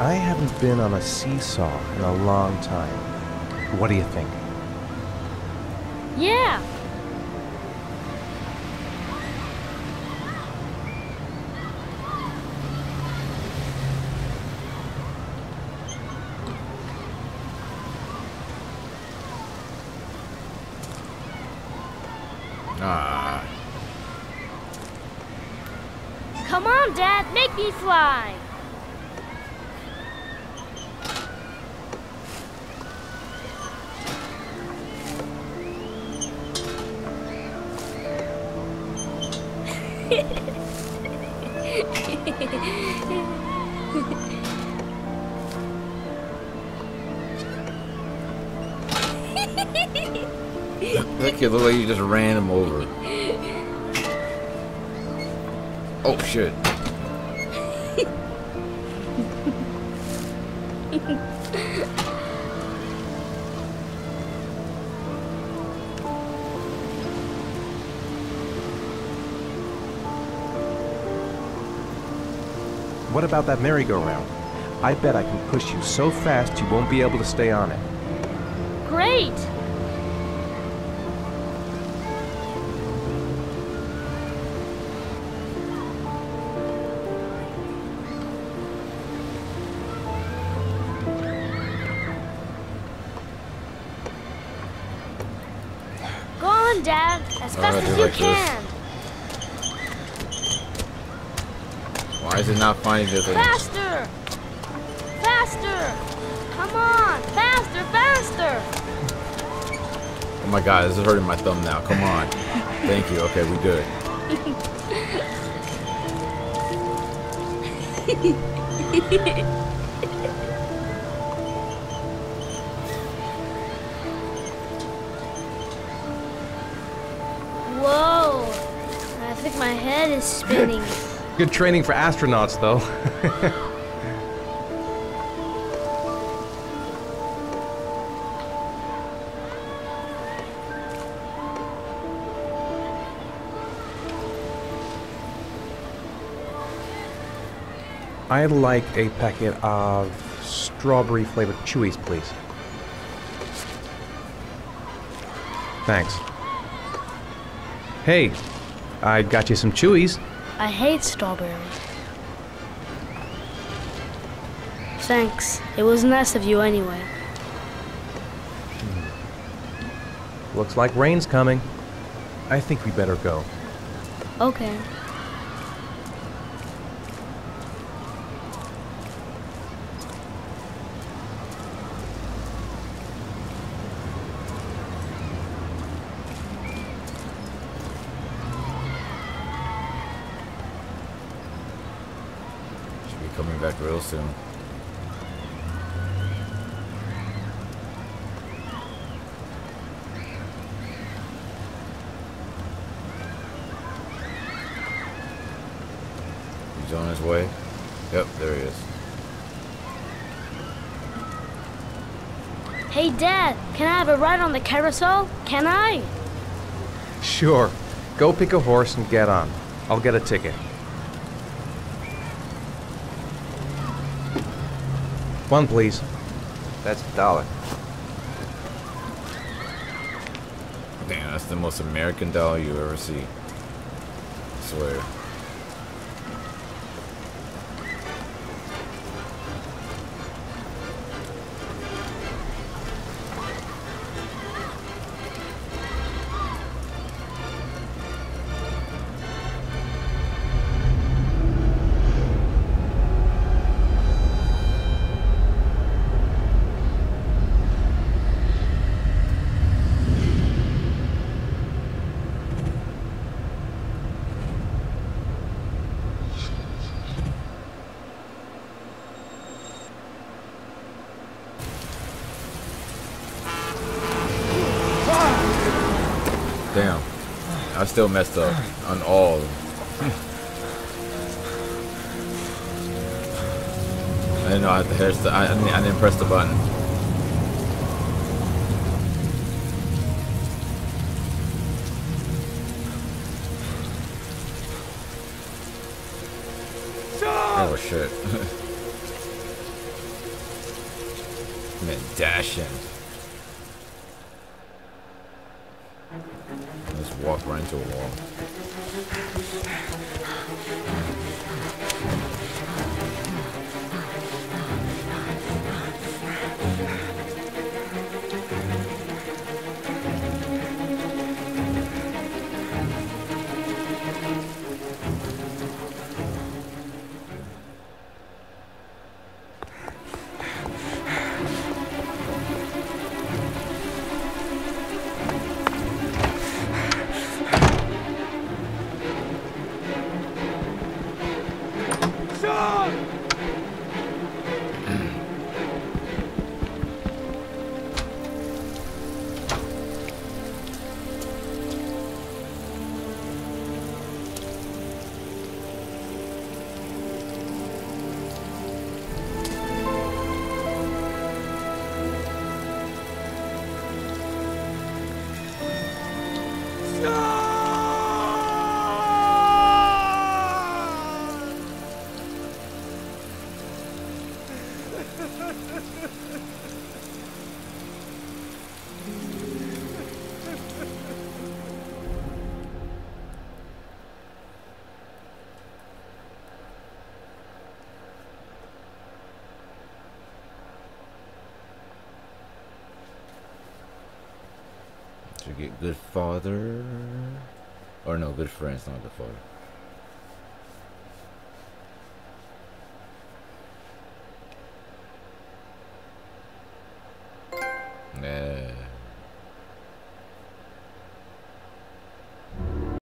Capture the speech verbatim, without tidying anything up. I haven't been on a seesaw in a long time. What do you think? Yeah! Ah. Come on, Dad, make me fly! That kid looked like you just ran him over. Oh shit. What about that merry-go-round? I bet I can push you so fast you won't be able to stay on it. Great! Go on, Dad, as fast as you can. Why is it not finding the thing? Faster! Faster! Come on! Faster! Faster! Oh my god, this is hurting my thumb now. Come on. Thank you. Okay, we good. Whoa! I think my head is spinning. Good training for astronauts, though. I like a packet of strawberry-flavored Chewies, please. Thanks. Hey, I got you some Chewies. I hate strawberries. Thanks. It was nice of you anyway. Hmm. Looks like rain's coming. I think we better go. Okay. Coming back real soon. He's on his way. Yep, there he is. Hey, Dad, can I have a ride on the carousel? Can I? Sure. Go pick a horse and get on. I'll get a ticket. One, please. That's a dollar. Damn, that's the most American dollar you ever see. I swear. Damn, I still messed up on all of them. I didn't know I had the hairstyle. I, I didn't press the button. Stop! Oh shit. Medashin. Let's walk right into a wall. Get good father, or no, good friends, not good father.